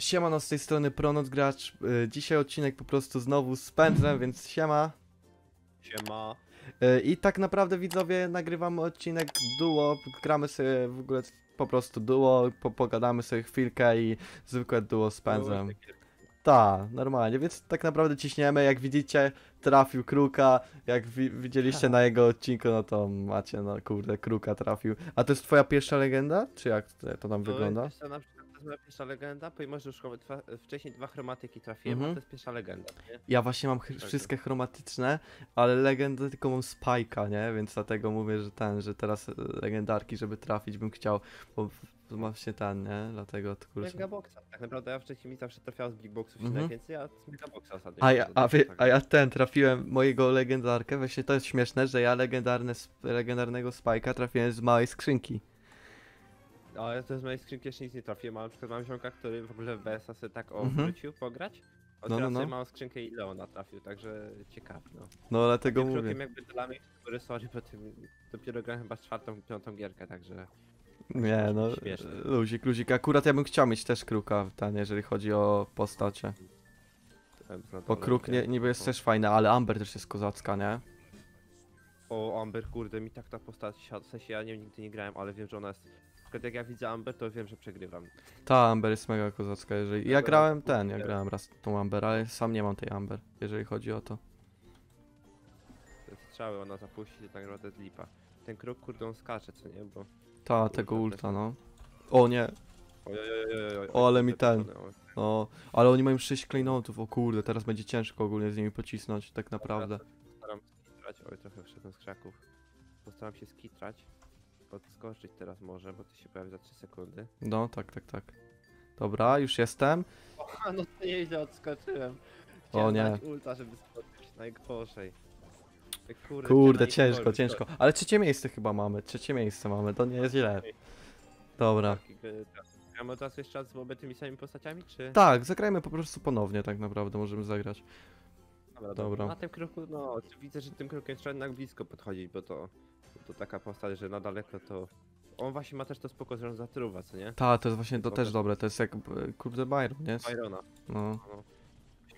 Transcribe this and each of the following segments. Siemano, z tej strony Pronotgracz. Dzisiaj odcinek po prostu znowu z pędzlem, więc siema. Siema. I tak naprawdę, widzowie, nagrywamy odcinek duo. Gramy sobie w ogóle po prostu duo, pogadamy sobie chwilkę i zwykłe duo z pędzlem. Ta, normalnie, więc tak naprawdę ciśniemy. Jak widzicie, trafił Kruka. Jak widzieliście na jego odcinku, no to macie, no kurde, Kruka trafił. A to jest twoja pierwsza legenda? Czy jak to tam wygląda? To jest pierwsza legenda, pomimo że już wcześniej dwa chromatyki trafiłem, a to jest pierwsza legenda, nie? Ja właśnie mam wszystkie chromatyczne, ale legendę tylko mam Spike'a, nie? Więc dlatego mówię, że że teraz legendarki, żeby trafić, bym chciał, bo mam się nie? Dlatego kurczę. Megaboxa, tak naprawdę ja wcześniej mi zawsze trafiałem z Big Boxów i najwięcej, a z Megaboxa ostatnio. A ja trafiłem mojego legendarkę, właśnie to jest śmieszne, że ja legendarnego Spike'a trafiłem z małej skrzynki. No, ja to z mojej skrzynki jeszcze nic nie trafiłem, ale na przykład mam ziomka, który w ogóle w BS-a sobie tak wrócił pograć. On teraz sobie małą skrzynkę i Leona trafił, także ciekawe, no. No, dlatego mówię. Tym jakby dla mnie, który sorry, bo dopiero grałem chyba czwartą, piątą gierkę, także... Nie, no, śmieszne. Luzik, luzik. Akurat ja bym chciał mieć też Kruka, jeżeli chodzi o postacie. Bo Kruk niby jest też fajny, ale Amber też jest kozacka, nie? O, Amber, kurde, mi tak ta postać, w sensie ja nigdy nie grałem, ale wiem, że ona jest... Jak ja widzę Amber, to wiem, że przegrywam. Ta Amber jest mega kozacka, jeżeli... Ja grałem ja grałem raz tą Amber, ale sam nie mam tej Amber, jeżeli chodzi o to. Te strzały ona zapuści, tak naprawdę lipa. Ten Kruk, kurde, on skacze, co nie, bo... Ta, tego ulta, no. O nie! O, ale mi ten... No, ale oni mają 6 klejnotów, o kurde, teraz będzie ciężko ogólnie z nimi pocisnąć, tak naprawdę. Postaram się skitrać, oj, trochę wszedłem z krzaków. Postaram się skitrać. Podskoczyć teraz może, bo to się pojawi za 3 sekundy. No, tak. Dobra, już jestem. O, no to nieźle odskoczyłem. Chciałem o nie. Ulta, żeby skoczyć najgorzej. Kurde, ciężko. Ale trzecie miejsce chyba mamy, to nie jest źle. Dobra. A mamy teraz jeszcze raz z tymi samymi postaciami, czy...? Tak, zagrajmy po prostu ponownie, tak naprawdę możemy zagrać. Dobra. Na tym kroku, no, widzę, że tym krokiem trzeba jednak blisko podchodzić, bo to taka postać, że na daleko to... On właśnie ma też to spoko, że on zatruwa, co nie? Tak, to jest właśnie to też dobre, to jest jak kurde Byron, nie? Byrona. No.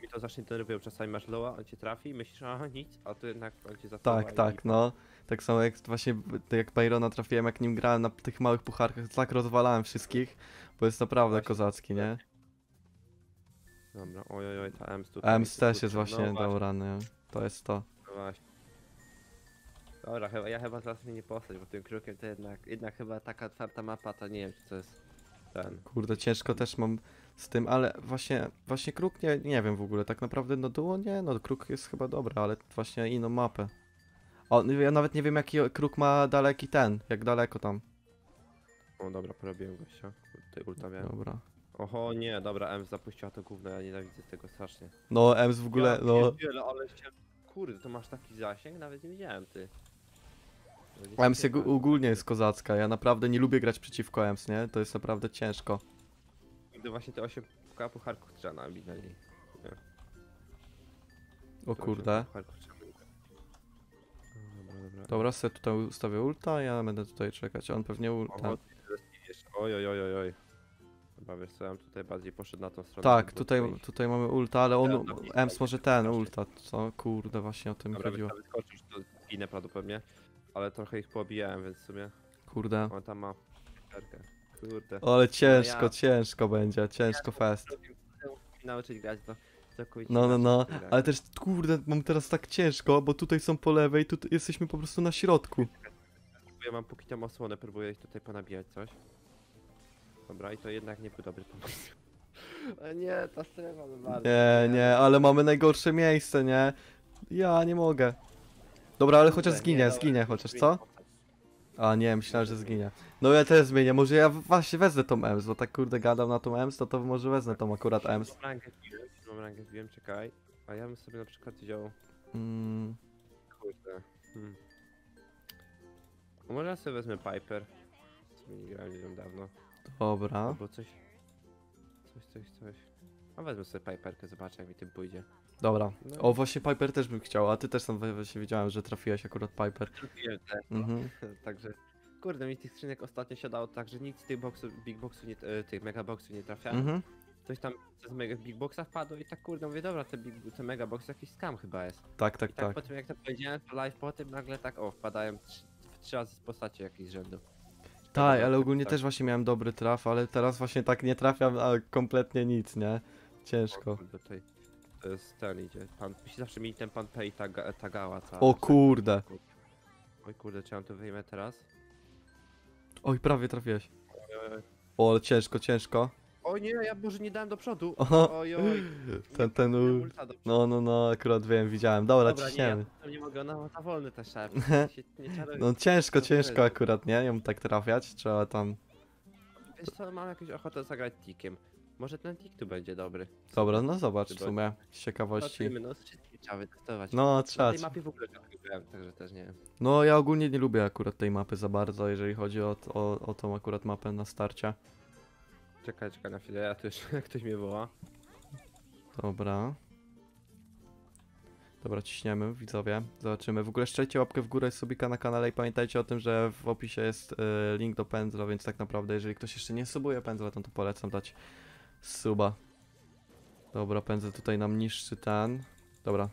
Mi to zacznie denerwują, czasami masz loa, on cię trafi i myślisz, aha, nic, a tu jednak on cię zatruwa. Tak, no. Tak samo jak właśnie, jak Byrona trafiłem, jak nim grałem na tych małych pucharkach, tak rozwalałem wszystkich, bo jest naprawdę właśnie kozacki, nie? Dobra, ojojoj, ta Ems tutaj... Ems też jest właśnie, dobra, nie? To jest to. No właśnie. Dobra, ja chyba zaraz mnie nie postać, bo tym krukiem to jednak chyba taka otwarta mapa, to nie wiem, czy to jest ten... Kurde, ciężko też mam z tym, ale właśnie kruk nie wiem w ogóle, tak naprawdę, no duo nie, no kruk jest chyba dobra, ale właśnie inną mapę. O, ja nawet nie wiem, jaki kruk ma daleki jak daleko tam. O, dobra, porobiłem gościa, tutaj ulta miałem. Dobra. Oho, nie, dobra, Ems zapuściła to gówno, ja nienawidzę tego strasznie. No, Ems w ogóle, no... ale kurde, to masz taki zasięg? Nawet nie widziałem, ty. Ems ogólnie jest kozacka, ja naprawdę nie lubię grać przeciwko Ems, nie? To jest naprawdę ciężko. Gdy właśnie te 8 pucharków trzeba nabić na niej. O kurde. Dobra, sobie tutaj ustawię ulta, ja będę tutaj czekać, on pewnie ulta. Oj. Chyba wiesz co, ja tutaj bardziej poszedł na tą stronę. Tak, tutaj mamy ulta, ale on... Ems może ulta, co? Kurde, właśnie o tym chodziło. Dobra, wyskoczysz, to ginę prawdopodobnie. Ale trochę ich pobijałem, więc w sumie... Kurde. On tam ma... Kurde. Ale ciężko, ciężko będzie, ciężko fest. Nauczyć grać, to... No, ale też, kurde, mam teraz tak ciężko, bo tutaj są po lewej, tu jesteśmy po prostu na środku. Ja mam póki tam osłonę, próbuję ich tutaj ponabijać coś. Dobra, i to jednak nie był dobry pomysł. Nie, ta strefa to bardzo... Nie, ale mamy najgorsze miejsce, nie? Ja nie mogę. Dobra, ale chociaż zginie chociaż, co? A nie, myślałem, że zginie. No ja też zmienię, może ja właśnie wezmę tą Ems, bo tak kurde gadam na tą Ems, to może wezmę tą akurat Ems. Mam rangę zbiłem, czekaj. A ja bym sobie na przykład wziął... Kurde. Może ja sobie wezmę Piper. Co nie grałem dawno. Dobra. Albo coś. A wezmę sobie Piperkę, zobaczę jak mi tym pójdzie. Dobra. No. O, właśnie Piper też bym chciał, a ty też tam właśnie wiedziałem, że trafiłeś akurat Piper. Trafiłem też, Także, kurde, mi tych skrzynek ostatnio siadało tak, że nic z tych Big Boxów, tych Mega Boxów nie trafiałem. Coś tam z mega big boxa wpadło i tak kurde mówię, dobra, te mega boxy jakiś scam chyba jest. Tak. Po tym jak to powiedziałem, to live po tym nagle tak o, wpadają trzy razy z postaci jakichś rzędu. Tak, ale ogólnie też właśnie miałem dobry traf, ale teraz właśnie tak nie trafiam a kompletnie nic, nie? Ciężko. To jest ten idzie, pan, zawsze mieli ten pan Pei tagała cała. O kurde. Oj kurde, czy ja to wyjmę teraz? Oj, prawie trafiłeś. O, ale ciężko. O nie, ja może nie dałem do przodu. Oj. Ten no, akurat wiem, widziałem. Dobra, ciśniemy. Nie, ja nie mogę, ona ma wolny też szarp. No ciężko akurat, nie? Ją tak trafiać, trzeba tam... Wiesz co, mam jakąś ochotę zagrać tikiem. Może ten tik tu będzie dobry. Dobra, no zobacz w sumie, z ciekawości. No, trzeba wytestować. No, trzeba. Na tej mapie w ogóle nie grałem, także też nie wiem. No, ja ogólnie nie lubię akurat tej mapy za bardzo, jeżeli chodzi o tą akurat mapę na starcie. Czekaj na chwilę, ja też ktoś mnie woła. Dobra, ciśniemy, widzowie, zobaczymy. W ogóle szczelcie łapkę w górę, subika na kanale i pamiętajcie o tym, że w opisie jest link do Pędzla, więc tak naprawdę jeżeli ktoś jeszcze nie subuje Pędzla, to polecam dać suba. Dobra, Pędzel tutaj nam niszczy ten. Dobra,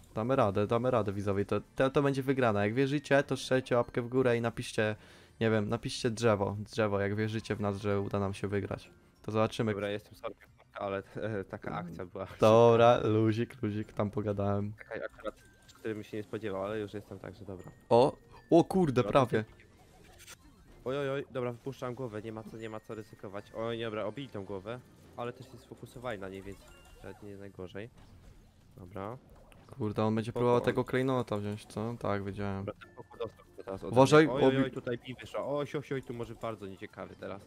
damy radę widzowie, to będzie wygrana. Jak wierzycie, to szczelcie łapkę w górę i napiszcie, nie wiem, napiszcie drzewo, jak wierzycie w nas, że uda nam się wygrać. To zobaczymy. Dobra, jestem sorry, ale taka akcja była. Dobra, luzik, tam pogadałem. Taka akurat, którym się nie spodziewał, ale już jestem także dobra. O kurde, dobra, prawie. Oj, dobra, wypuszczam głowę, nie ma co ryzykować. Oj, dobra, obili tą głowę, ale też się sfokusowali na niej, więc nie najgorzej. Dobra. Kurde, on będzie próbował tego klejnota wziąć, co? Tak, wiedziałem. Uważaj, oj, tutaj bij wyszła. Oj, tu może bardzo nieciekawy teraz.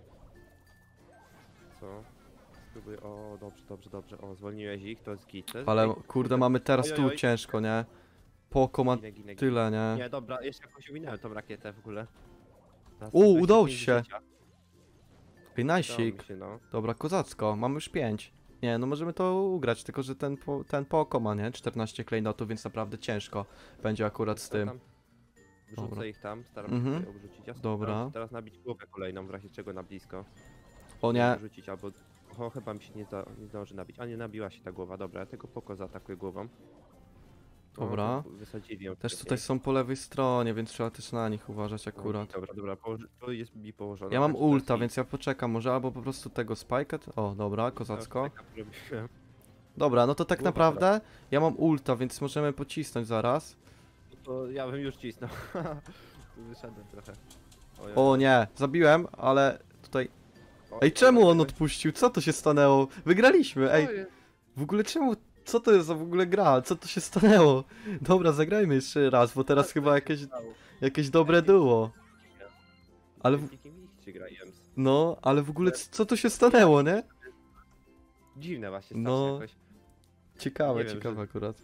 Spróbuj, o dobrze, o zwolniłeś ich, to jest git. Ale kurde mamy teraz tu ciężko, nie? Ginę. Tyle, nie? Nie, dobra, jeszcze jakoś uwinąłem tą rakietę w ogóle. Udało się! Najsik. No. Dobra, kozacko, mamy już 5. Nie, no możemy to ugrać, tylko że ten poko ma, nie? 14 klejnotów, więc naprawdę ciężko będzie akurat z tym. Wrzucę ich tam, staram się obrzucić. Ja dobra. Teraz nabić głowę kolejną, w razie czego na blisko. O nie. Rzucić, albo... O, chyba mi się nie zdąży nabić. A nie nabiła się ta głowa, dobra, ja tego poko zaatakuję głową. Dobra. Wysadzili ją. Też tutaj są po lewej stronie, więc trzeba też na nich uważać akurat. Dobra, to jest mi położone. Ja mam ulta, więc ja poczekam może, albo po prostu tego spike'a. O, dobra, kozacko. Dobra, no to tak naprawdę ja mam ulta, więc możemy pocisnąć zaraz. No to ja bym już cisnął. Wyszedłem trochę. O nie, zabiłem, ale tutaj... Ej, czemu on odpuścił? Co to się stanęło? Wygraliśmy, ej! W ogóle czemu? Co to jest za w ogóle gra? Co to się stanęło? Dobra, zagrajmy jeszcze raz, bo teraz chyba jakieś dobre duo. Ale... No, ale w ogóle co to się stanęło, nie? Dziwne właśnie, no, jakoś. Ciekawe akurat.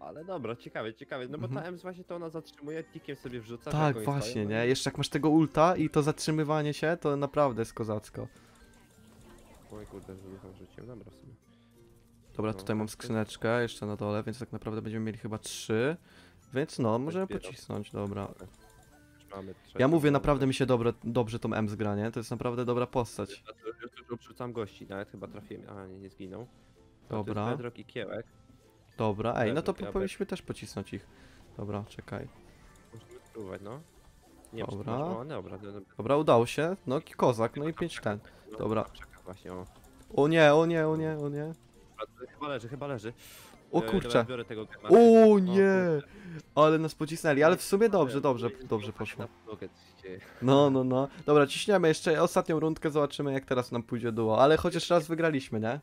Ale dobra, ciekawe, no bo ta Ems właśnie to ona zatrzymuje, tikiem sobie wrzuca. Tak, właśnie, nie? Jeszcze jak masz tego ulta i to zatrzymywanie się, to naprawdę jest kozacko. Oj kurde, że nie rzuciłem, dobra w sumie. Dobra, tutaj mam skrzyneczkę jeszcze na dole, więc tak naprawdę będziemy mieli chyba 3. Więc no, możemy pocisnąć, dobra. Ja mówię, naprawdę mi się dobrze tą Ems gra, nie? To jest naprawdę dobra postać. Ja też obrzucam gości, nawet chyba trafiłem, a nie zginął. Dobra. To jest Bedrock i Kiełek. Dobra, ej, no to powinniśmy też pocisnąć ich. Dobra, czekaj. Możemy spróbować, no. Nie, dobra, udało się. No, kozak, no i 5 ten. Dobra. O nie. Chyba leży. O kurczę. O nie! Ale nas pocisnęli, ale w sumie dobrze poszło. No. Dobra, ciśniemy jeszcze ostatnią rundkę, zobaczymy jak teraz nam pójdzie duo. Ale chociaż raz wygraliśmy, nie?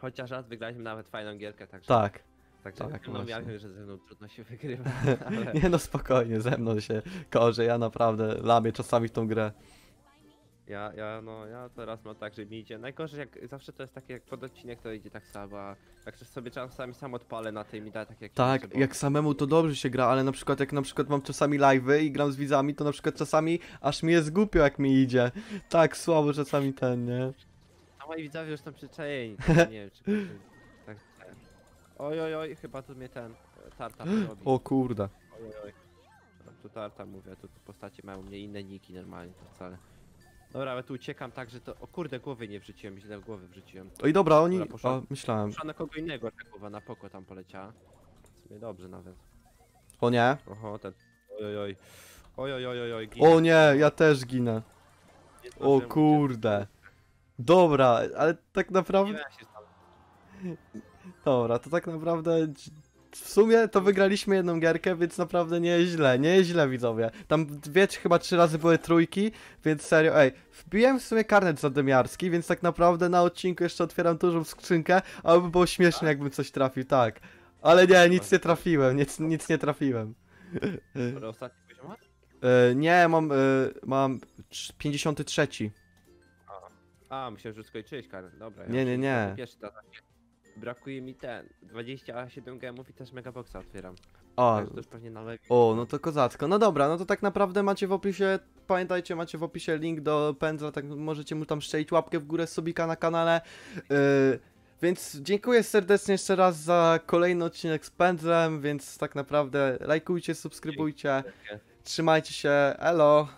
Chociaż raz wygraliśmy nawet fajną gierkę, także... Tak, no ja wiem, że ze mną trudno się wygrywa, ale... Nie no, spokojnie, ze mną się korzy, ja naprawdę lamię czasami w tą grę. Ja teraz mam tak, że mi idzie. Najgorzej, jak zawsze to jest takie, jak pod odcinek to idzie tak samo, a jak sobie czasami sam odpalę na tej mi da tak jak... Tak, jak samemu to dobrze się gra, ale na przykład jak mam czasami live'y i gram z widzami, to na przykład czasami aż mi jest głupio jak mi idzie. Tak słabo czasami ten, nie? Moi widzowie już tam przyczajeni, nie wiem czy... Tak, oj, chyba tu mnie ten tarta robi. O kurde. Oj, tu tarta mówię, tu postacie mają mnie inne niki normalnie, to wcale. Dobra, ale tu uciekam tak, że to... O kurde, głowy nie wrzuciłem, źle głowy wrzuciłem. Oj, dobra, oni... Dobra, poszła... O, myślałem. Poszła na kogo innego, ta głowa na poko tam poleciała. W sumie dobrze nawet. O nie. Oho, ten... Ojojoj. Ojojojoj, ginę. O nie, ja też ginę. O kurde. Dobra, ale tak naprawdę... Dobra, to tak naprawdę... W sumie to wygraliśmy jedną gierkę, więc naprawdę nie jest źle widzowie. Tam chyba 3 razy były trójki, więc serio, ej, wbiłem w sumie karnet zadymiarski, więc tak naprawdę na odcinku jeszcze otwieram dużą skrzynkę, aby było śmieszne jakbym coś trafił, tak. Ale nie, nic nie trafiłem, nic nie trafiłem. Ale ostatni poziom? Nie, mam 53. A, myślałem, że skończyłeś karnet, dobra. Ja nie. Brakuje mi 27 gemów i też megaboxa otwieram. O, tak, to już pewnie na lewie. O, no to kozacko. No dobra, no to tak naprawdę macie w opisie, pamiętajcie, macie w opisie link do Pędzla, tak możecie mu tam szczelić łapkę w górę, subika na kanale. Więc dziękuję serdecznie jeszcze raz za kolejny odcinek z Pędzlem, więc tak naprawdę lajkujcie, subskrybujcie, trzymajcie się, elo.